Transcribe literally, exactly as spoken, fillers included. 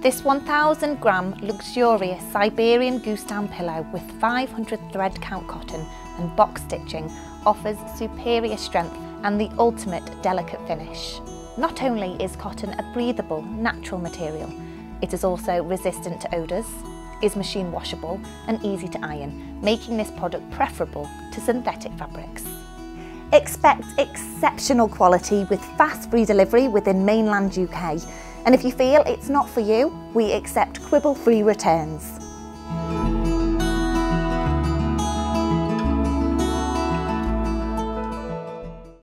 This one thousand gram luxurious Siberian goose-down pillow with five hundred thread count cotton and box stitching offers superior strength and the ultimate delicate finish. Not only is cotton a breathable, natural material, it is also resistant to odours, is machine washable and easy to iron, making this product preferable to synthetic fabrics. Expect exceptional quality with fast free delivery within mainland U K, and if you feel it's not for you, we accept quibble free returns.